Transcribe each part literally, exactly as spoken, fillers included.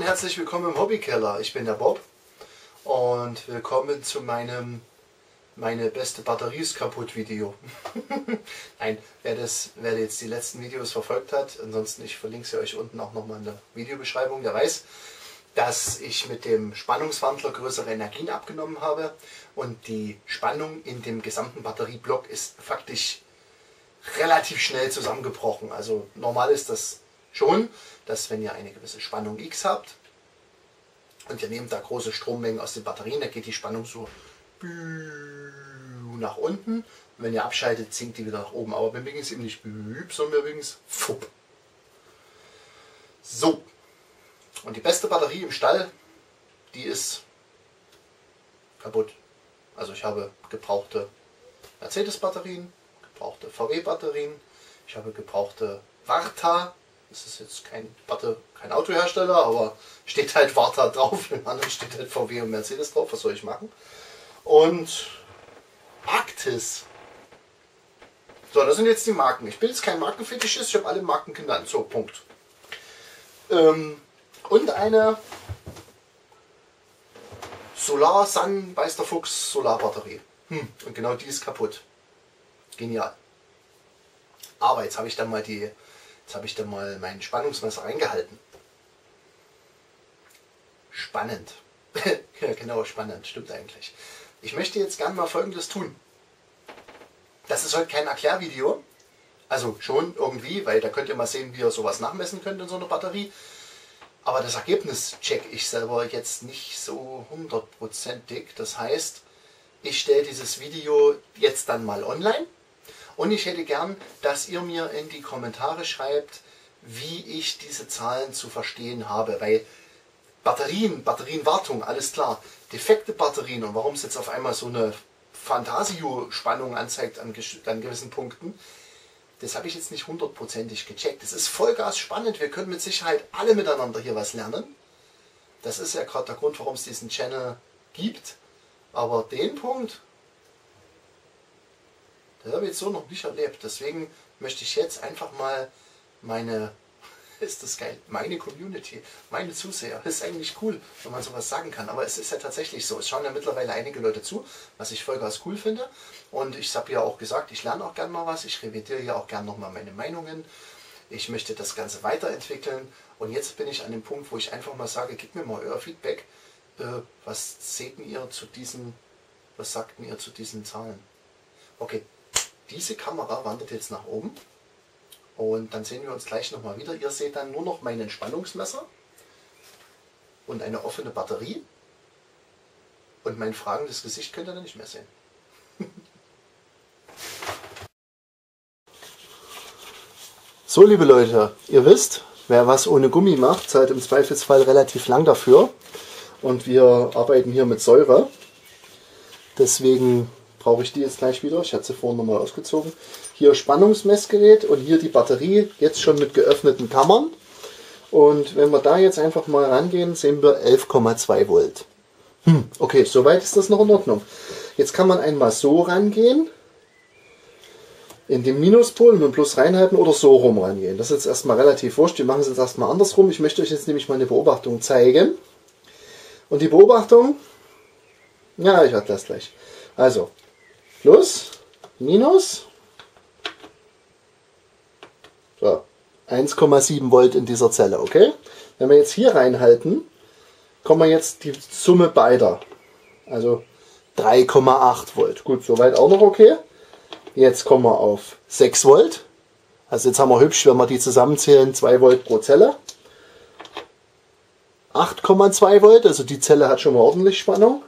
und herzlich willkommen im Hobbykeller. Ich bin der Bob und willkommen zu meinem meine beste Batterie ist kaputt Video. Nein, wer, das, wer jetzt die letzten Videos verfolgt hat, ansonsten ich verlinke sie euch unten auch nochmal in der Videobeschreibung, der weiß, dass ich mit dem Spannungswandler größere Energien abgenommen habe und die Spannung in dem gesamten Batterieblock ist faktisch relativ schnell zusammengebrochen. Also normal ist das schon, dass wenn ihr eine gewisse Spannung X habt und ihr nehmt da große Strommengen aus den Batterien, dann geht die Spannung so nach unten und wenn ihr abschaltet, sinkt die wieder nach oben. Aber bei mir ging es eben nicht, sondern mir ging es fupp. So, und die beste Batterie im Stall, die ist kaputt. Also ich habe gebrauchte Mercedes-Batterien, gebrauchte V W-Batterien, ich habe gebrauchte Varta. Das ist jetzt kein, kein Autohersteller, aber steht halt Varta drauf, im anderen steht halt V W und Mercedes drauf, was soll ich machen? Und Arktis. So, das sind jetzt die Marken. Ich bin jetzt kein Markenfetischist, ich habe alle Marken genannt. So, Punkt. Ähm, und eine Solar Sun Beisterfuchs Solarbatterie. Hm, und genau die ist kaputt. Genial. Aber jetzt habe ich dann mal die, jetzt habe ich dann mal meinen Spannungsmesser reingehalten. Spannend. Ja, genau, spannend, stimmt eigentlich. Ich möchte jetzt gerne mal Folgendes tun. Das ist heute kein Erklärvideo. Also schon irgendwie, weil da könnt ihr mal sehen, wie ihr sowas nachmessen könnt in so einer Batterie. Aber das Ergebnis check ich selber jetzt nicht so hundertprozentig. Das heißt, ich stelle dieses Video jetzt dann mal online. Und ich hätte gern, dass ihr mir in die Kommentare schreibt, wie ich diese Zahlen zu verstehen habe. Weil Batterien, Batterienwartung, alles klar. Defekte Batterien und warum es jetzt auf einmal so eine Fantasio-Spannung anzeigt an, an gewissen Punkten, das habe ich jetzt nicht hundertprozentig gecheckt. Das ist vollgas spannend. Wir können mit Sicherheit alle miteinander hier was lernen. Das ist ja gerade der Grund, warum es diesen Channel gibt. Aber den Punkt, das habe ich jetzt so noch nicht erlebt. Deswegen möchte ich jetzt einfach mal meine... Ist das geil. Meine Community, meine Zuseher. Das ist eigentlich cool, wenn man sowas sagen kann. Aber es ist ja tatsächlich so. Es schauen ja mittlerweile einige Leute zu, was ich vollgas cool finde. Und ich habe ja auch gesagt, ich lerne auch gern mal was. Ich revidiere ja auch gern nochmal meine Meinungen. Ich möchte das Ganze weiterentwickeln. Und jetzt bin ich an dem Punkt, wo ich einfach mal sage, gebt mir mal euer Feedback. Was seht ihr zu diesen, was sagten ihr zu diesen Zahlen? Okay, diese Kamera wandert jetzt nach oben. Und dann sehen wir uns gleich nochmal wieder. Ihr seht dann nur noch mein Entspannungsmesser und eine offene Batterie. Und mein fragendes Gesicht könnt ihr dann nicht mehr sehen. So, liebe Leute, ihr wisst, wer was ohne Gummi macht, zahlt im Zweifelsfall relativ lang dafür. Und wir arbeiten hier mit Säure. Deswegen brauche ich die jetzt gleich wieder. Ich hatte sie vorhin nochmal ausgezogen. Hier Spannungsmessgerät und hier die Batterie, jetzt schon mit geöffneten Kammern. Und wenn wir da jetzt einfach mal rangehen, sehen wir elf Komma zwei Volt. Hm, okay, soweit ist das noch in Ordnung. Jetzt kann man einmal so rangehen, in den Minuspol mit dem Plus reinhalten oder so rum rangehen. Das ist jetzt erstmal relativ wurscht. Wir machen es jetzt erstmal andersrum. Ich möchte euch jetzt nämlich mal eine Beobachtung zeigen. Und die Beobachtung, ja, ich erkläre das gleich. Also, Plus, Minus. So, eins Komma sieben Volt in dieser Zelle, okay? Wenn wir jetzt hier reinhalten, kommen wir jetzt die Summe beider. Also drei Komma acht Volt. Gut, soweit auch noch okay. Jetzt kommen wir auf sechs Volt. Also jetzt haben wir hübsch, wenn wir die zusammenzählen, zwei Volt pro Zelle. acht Komma zwei Volt, also die Zelle hat schon mal ordentlich Spannung.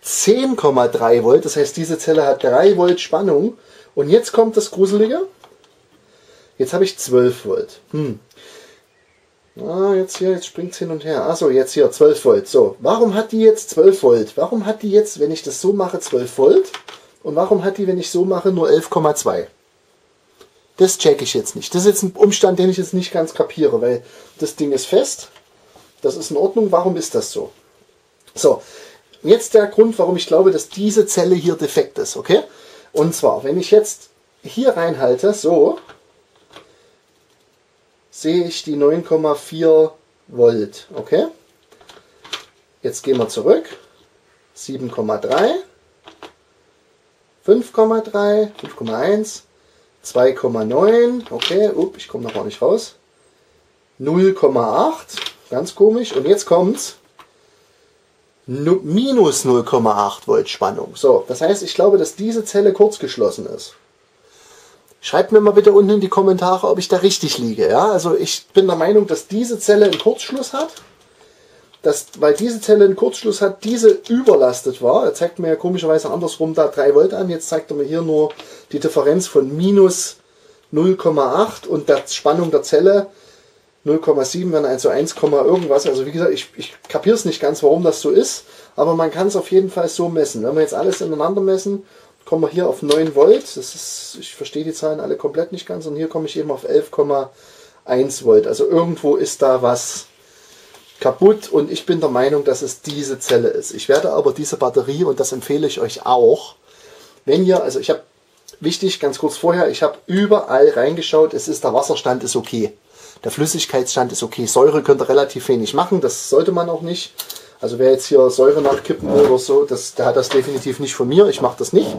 zehn Komma drei Volt, das heißt diese Zelle hat drei Volt Spannung. Und jetzt kommt das Gruselige. Jetzt habe ich zwölf Volt. Hm. Ah, jetzt hier, jetzt springt es hin und her. Achso, jetzt hier zwölf Volt. So, warum hat die jetzt zwölf Volt? Warum hat die jetzt, wenn ich das so mache, zwölf Volt? Und warum hat die, wenn ich so mache, nur elf Komma zwei? Das checke ich jetzt nicht. Das ist jetzt ein Umstand, den ich jetzt nicht ganz kapiere, weil das Ding ist fest. Das ist in Ordnung. Warum ist das so? So, jetzt der Grund, warum ich glaube, dass diese Zelle hier defekt ist. Okay? Und zwar, wenn ich jetzt hier reinhalte, so... sehe ich die neun Komma vier Volt. Okay. Jetzt gehen wir zurück. sieben Komma drei, fünf Komma drei, fünf Komma eins, zwei Komma neun, okay, up, ich komme noch mal nicht raus, null Komma acht, ganz komisch, und jetzt kommt's, minus null Komma acht Volt Spannung. So, das heißt, ich glaube, dass diese Zelle kurzgeschlossen ist. Schreibt mir mal bitte unten in die Kommentare, ob ich da richtig liege. Ja? Also ich bin der Meinung, dass diese Zelle einen Kurzschluss hat. Das, weil diese Zelle einen Kurzschluss hat, diese überlastet war. Er zeigt mir ja komischerweise andersrum da drei Volt an. Jetzt zeigt er mir hier nur die Differenz von minus null Komma acht und der Spannung der Zelle null Komma sieben, wenn also eins, irgendwas. Also wie gesagt, ich, ich kapiere es nicht ganz, warum das so ist. Aber man kann es auf jeden Fall so messen. Wenn wir jetzt alles ineinander messen, kommen wir hier auf neun Volt. Das ist, ich verstehe die Zahlen alle komplett nicht ganz. Und hier komme ich eben auf elf Komma eins Volt. Also irgendwo ist da was kaputt und ich bin der Meinung, dass es diese Zelle ist. Ich werde aber diese Batterie, und das empfehle ich euch auch, wenn ihr, also ich habe, wichtig, ganz kurz vorher, ich habe überall reingeschaut, es ist, der Wasserstand ist okay, der Flüssigkeitsstand ist okay, Säure könnt ihr relativ wenig machen, das sollte man auch nicht, also wer jetzt hier Säure nachkippen will oder so, das, der hat das definitiv nicht von mir, ich mache das nicht.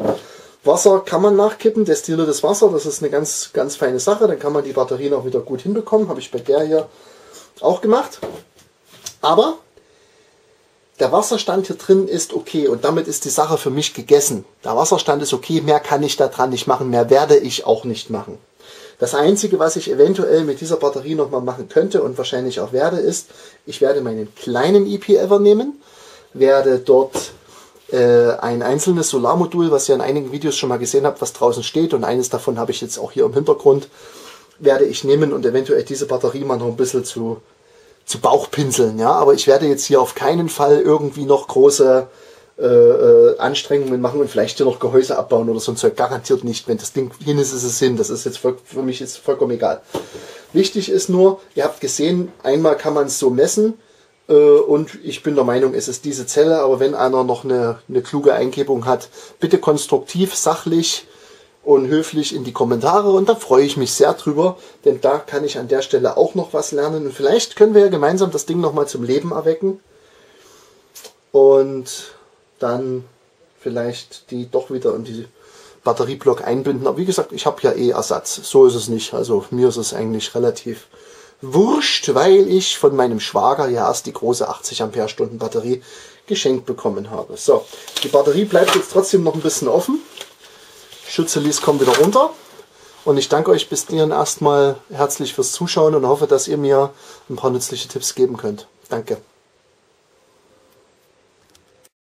Wasser kann man nachkippen, destilliertes Wasser, das ist eine ganz, ganz feine Sache, dann kann man die Batterien auch wieder gut hinbekommen, habe ich bei der hier auch gemacht. Aber der Wasserstand hier drin ist okay und damit ist die Sache für mich gegessen. Der Wasserstand ist okay, mehr kann ich da dran nicht machen, mehr werde ich auch nicht machen. Das Einzige, was ich eventuell mit dieser Batterie nochmal machen könnte und wahrscheinlich auch werde, ist, ich werde meinen kleinen E P-Ever nehmen, werde dort äh, ein einzelnes Solarmodul, was ihr in einigen Videos schon mal gesehen habt, was draußen steht, und eines davon habe ich jetzt auch hier im Hintergrund, werde ich nehmen und eventuell diese Batterie mal noch ein bisschen zu... zu Bauchpinseln, ja, aber ich werde jetzt hier auf keinen Fall irgendwie noch große äh, äh, Anstrengungen machen und vielleicht hier noch Gehäuse abbauen oder so ein Zeug, garantiert nicht, wenn das Ding hin ist, ist es hin, das ist jetzt voll, für mich jetzt vollkommen egal. Wichtig ist nur, ihr habt gesehen, einmal kann man es so messen äh, und ich bin der Meinung, es ist diese Zelle, aber wenn einer noch eine, eine kluge Eingebung hat, bitte konstruktiv, sachlich und höflich in die Kommentare, und da freue ich mich sehr drüber, denn da kann ich an der Stelle auch noch was lernen und vielleicht können wir ja gemeinsam das Ding nochmal zum Leben erwecken und dann vielleicht die doch wieder in die Batterieblock einbinden, aber wie gesagt, ich habe ja eh Ersatz, so ist es nicht, also mir ist es eigentlich relativ wurscht, weil ich von meinem Schwager ja erst die große achtzig Ampere Stunden Batterie geschenkt bekommen habe. So, die Batterie bleibt jetzt trotzdem noch ein bisschen offen. Schützelis kommen wieder runter und ich danke euch bis dahin erstmal herzlich fürs Zuschauen und hoffe, dass ihr mir ein paar nützliche Tipps geben könnt. Danke.